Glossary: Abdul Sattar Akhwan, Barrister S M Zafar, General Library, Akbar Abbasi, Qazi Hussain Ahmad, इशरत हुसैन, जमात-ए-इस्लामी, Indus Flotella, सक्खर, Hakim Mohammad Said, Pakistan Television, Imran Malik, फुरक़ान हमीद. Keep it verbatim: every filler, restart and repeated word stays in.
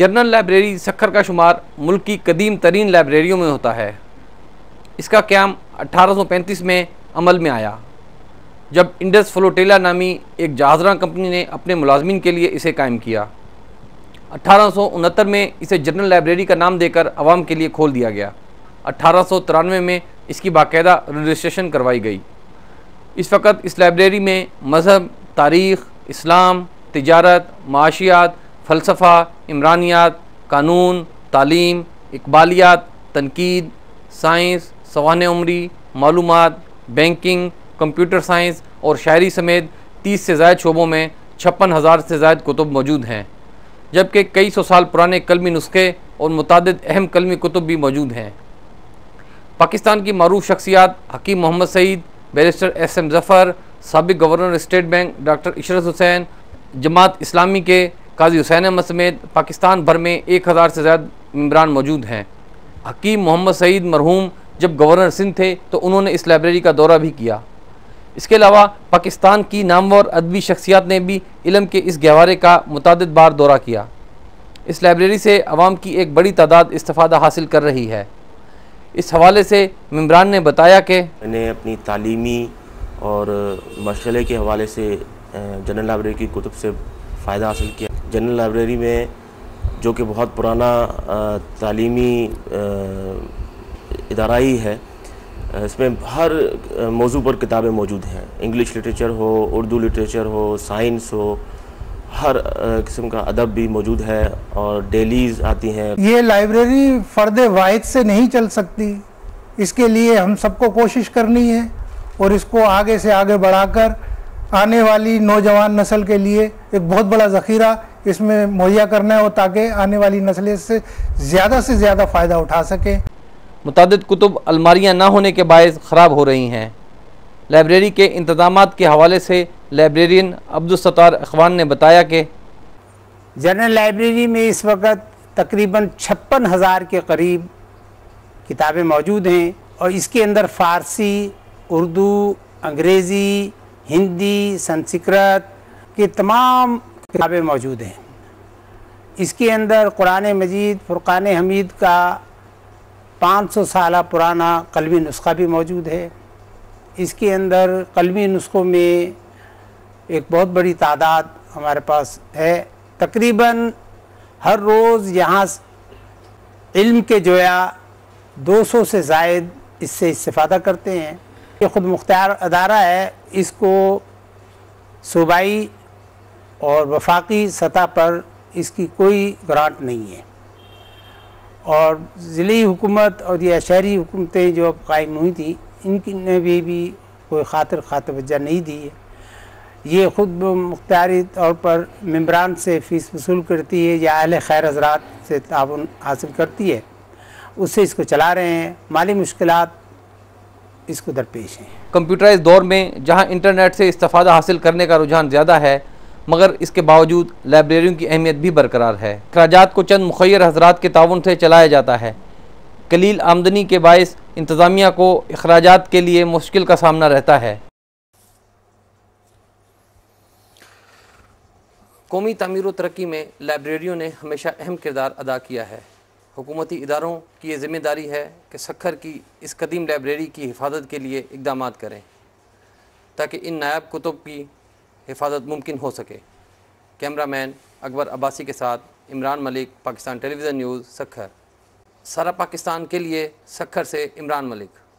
Journal library सक्खर का शुमार मुल्क की कदीम तरीन लाइब्रेरियों में होता है। इसका क़्याम अट्ठारह सौ पैंतीस में अमल में आया, जब इंडस फ्लोटेला नामी एक जहाज़रां कंपनी ने अपने मुलाजमीन के लिए इसे कायम किया। अट्ठारह सौ उनहत्तर में इसे जनरल लाइब्रेरी का नाम देकर आवाम के लिए खोल दिया गया। अट्ठारह सौ तिरानवे में इसकी बाकायदा रजिस्ट्रेशन करवाई गई। इस वक्त इस लाइब्रेरी में मजहब, तारीख़, इस्लाम, तिजारत, माशियात, फ़लसफ़ा, इमरानियात, कानून, तालीम, इकबालियात, तनकीद, साइंस, सवान उमरी, मालूमात, बैंकिंग, कंप्यूटर साइंस और शायरी समेत तीस से ज़ायद शोबों में छप्पन हज़ार से ज़ायद कुतुब मौजूद हैं, जबकि कई सौ साल पुराने कलमी नुस्खे और मुतादिद अहम कलमी कुतुब भी मौजूद हैं। पाकिस्तान की मारूफ शख्सियात Hakeem Mohammad Saeed, barrister S M Zafar, साबिक़ governor state bank doctor इशरत हुसैन, जमात-ए-इस्लामी के काजी हुसैन अहमद समेत पाकिस्तान भर में एक हज़ार से ज़्यादा मम्बरान मौजूद हैं। हकीम मोहम्मद सईद मरहूम जब गवर्नर सिंध थे तो उन्होंने इस लाइब्रेरी का दौरा भी किया। इसके अलावा पाकिस्तान की नामवर अदबी शख्सियात ने भी इलम के इस गहवारे का मुतादिद बार दौरा किया। इस लाइब्रेरी से आवाम की एक बड़ी तादाद इस्तिफादा हासिल कर रही है। इस हवाले से मम्बरान ने बताया कि मैंने अपनी तालीमी और मशगले के हवाले से जनरल लाइब्रेरी की कुतुब से फ़ायदा हासिल किया। जनरल लाइब्रेरी में जो कि बहुत पुराना तालीमी इदारा ही है, इसमें हर मौजू पर किताबें मौजूद हैं। इंग्लिश लिटरेचर हो, उर्दू लिटरेचर हो, साइंस हो, हर किस्म का अदब भी मौजूद है और डेलीज आती हैं। ये लाइब्रेरी फर्द वाहिद से नहीं चल सकती, इसके लिए हम सबको कोशिश करनी है और इसको आगे से आगे बढ़ाकर आने वाली नौजवान नस्ल के लिए एक बहुत बड़ा ज़ख़ीरा इसमें मुहैया करना है, और ताकि आने वाली नस्लें इससे ज़्यादा से ज़्यादा फ़ायदा उठा सकें। मुतादिद कुतुब अलमारियाँ ना होने के बायस ख़राब हो रही हैं। लाइब्रेरी के इंतज़ामात के हवाले से लाइब्रेरियन अब्दुल सत्तार अखवान ने बताया कि जनरल लाइब्रेरी में इस वक्त तकरीबन छप्पन हज़ार के करीब किताबें मौजूद हैं और इसके अंदर फ़ारसी, उर्दू, अंग्रेज़ी, हिंदी, संस्कृत के तमाम किताबें मौजूद हैं। इसके अंदर कुरान मजीद, फुरक़ान हमीद का पाँच सौ साल पुराना कलमी नुस्खा भी मौजूद है। इसके अंदर कलमी नुस्खों में एक बहुत बड़ी तादाद हमारे पास है। तकरीबन हर रोज़ यहाँ इल्म के जोया दो सौ से ज़ायद इससे इस्तिफ़ादा करते हैं। ये ख़ुद मुख्तार अदारा है, इसको सूबाई और वफाकी सतह पर इसकी कोई ग्रांट नहीं है और ज़िली हुकूमत और ये शहरी हुकूमतें जो अब कायम हुई थी इनकी ने भी, भी कोई खातिर खा तवज्जो नहीं दी है। ये ख़ुद मुख्तारी तौर पर मम्बरान से फ़ीस वसूल करती है या अहल खैर हजरात से ताउन हासिल करती है, उससे इसको चला रहे हैं। माली मुश्किलात इसको दरपेश हैं। कंप्यूटराइज दौर में जहाँ इंटरनेट से इस्तिफादा हासिल करने का रुझान ज़्यादा है, मगर इसके बावजूद लाइब्रेरियों की अहमियत भी बरकरार है। अखराजात को चंद मुखैर हजरात के ताउन से चलाया जाता है। कलील आमदनी के बायस इंतज़ामिया को अखराजात के लिए मुश्किल का सामना रहता है। कौमी तामीर व तरक्की में लाइब्रेरियों ने हमेशा अहम किरदार अदा किया है। हुकूमती इदारों की ये ज़िम्मेदारी है कि सक्खर की इस कदीम लाइब्रेरी की हिफाजत के लिए इकदाम करें ताकि इन नायाब कुतुब की हिफाजत मुमकिन हो सके। कैमरा मैन अकबर अब्बासी के साथ इमरान मलिक, पाकिस्तान टेलीविज़न न्यूज़ सक्खर। सारा पाकिस्तान के लिए सक्खर से इमरान मलिक।